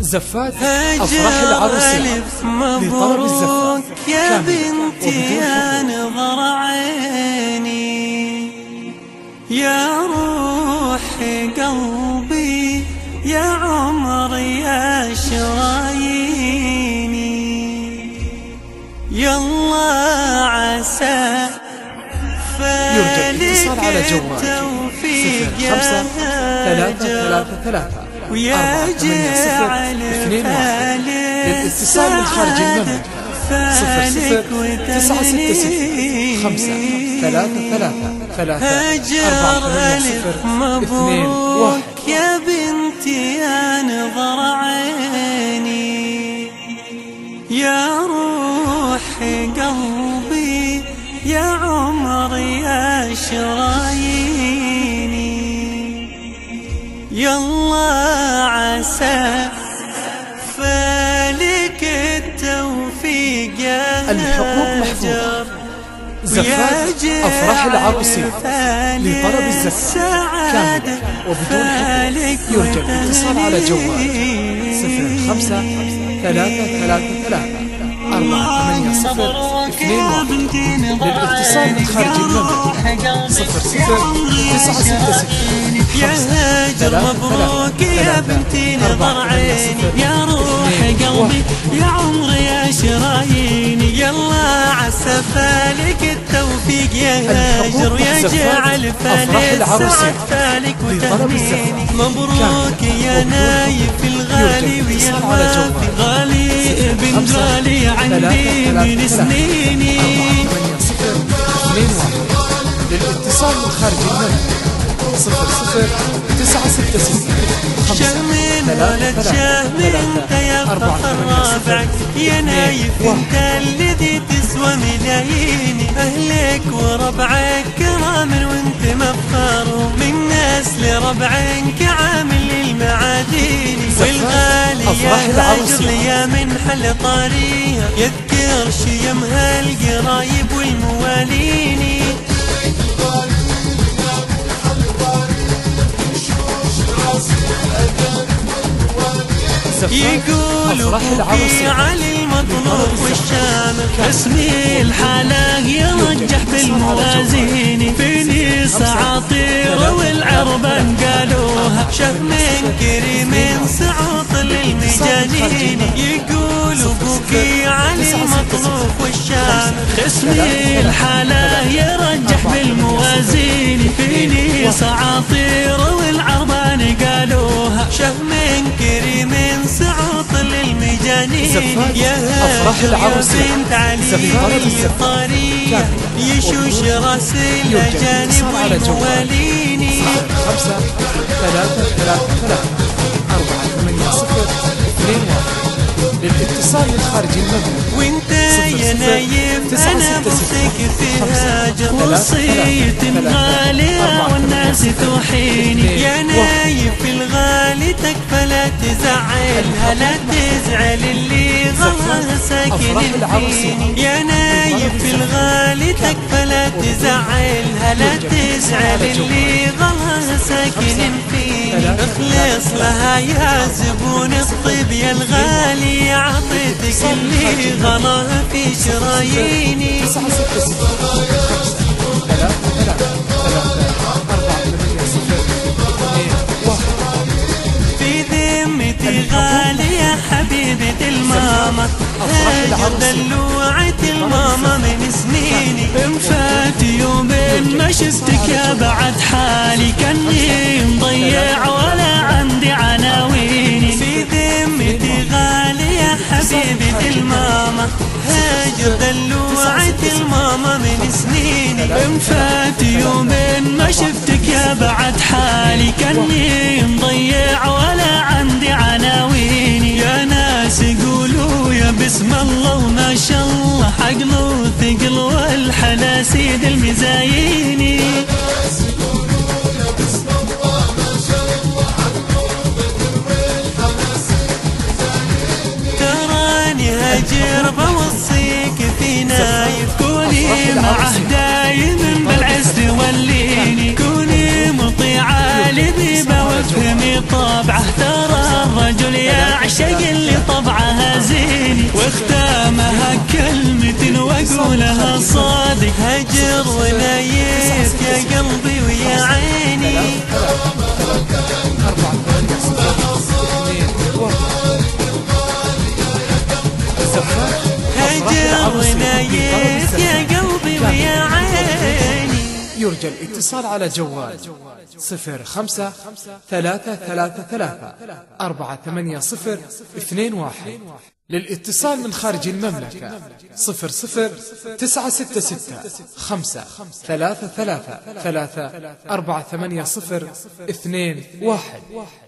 زفات أفراح العروس لطرب الزفات. يا بنتي يا نظر عيني يا روحي قلبي يا عمري يا شراييني يلا عسى فلك التوفيق يا هاجر ويا جعل للاتصال من خارج المملكة 00 966 533 34 0 2 1. يا بنتي يا نظر عيني يا روحي قلبي يا عمري يا شراييني يلا عسى فلك التوفيق يا الحقوق محفوظة. زفات أفراح العروس لطرب الزفات كاملة وبدون حقوق. يرجى الاتصال على جوال 05 333 480 2 1 للاتصال من خارج المملكة 00 966. يا هاجر مبروك يا بنتي نظر عيني يا روحي قلبي يا عمري يا شراييني يلا عسى فالك التوفيق يا هاجر ويا جعل فالك سعد فالك وتهنيني. مبروك يا نايف الغالي ويا الوافي غالي ابن غالي عندي من سنيني. للاتصال من خارج المملكة 00 966 5. شامل ولا تشامل انت يا فخر رافعك يا نايف انت الذي تسوى ملاييني. اهلك وربعك كرام وانت مفخر من ناس لربعك عامل المعادين. والغالي يا هاجر يا من حل طاريها يذكر شيمها القرايب والمواليني. يقولوا بوكي علي المطلوب والشامل اسمي الحلاق يرجح بالموازين. فيني صعاطير والعربان قالوها شف من كريم سعوط للمجانين. يقولوا بوكي علي المطلوب والشامل اسمي الحلاق يرجح بالموازين. فيني صعاطير والعربان قالوها شف من كريم سعوط للمجانين. يا هاجر بنت علي طارية يشوش راس الأجانب والمواليني. 05 333 480 2 1 للاتصال من خارج المملكة. وانت يا نايف انا بوصيك في هاجر وصية غالية والناس توحيني. يا نايف الغالي تكفى لا تزعلها لا تزعل اللي ظهرها ساكن فيني. يا نايف الغالي تكفى لا تزعلها لا تزعل اللي ظهرها ساكن فيني. اخلص لها يا زبون الطيب يا الغالي عطيتك اللي غلاها في شراييني. هاجر دلوعة الماما من سنيني مفات يومين ما شفتك يا بعد حالي كني مضيع ولا عندي عناويني. في ذمتي غالي يا حبيبة الماما هاجر دلوعة الماما من سنيني مفات يومين ما شفتك يا بعد حالي كني مضيع ولا عندي عناويني. يا ناس يقولوا يا بسم الله وما شاء الله عقل وثقل والحلا سيد المزاييني. تراني هاجر بوصيك في نايف كوني معه دايم بالعز توليني. كوني مطيعه لذيبه وافهمي طبعه ترى الرجل يا العشق اللي طبعها زيني واختامها كلمة واقولها صادق. هاجر ونايف يا قلبي ويا عيني، هاجر ونايف يا قلبي ويا عيني. يرجى الاتصال على جوال 05 333 480 2 1 للاتصال من خارج المملكة 00 966 533 480 2 1.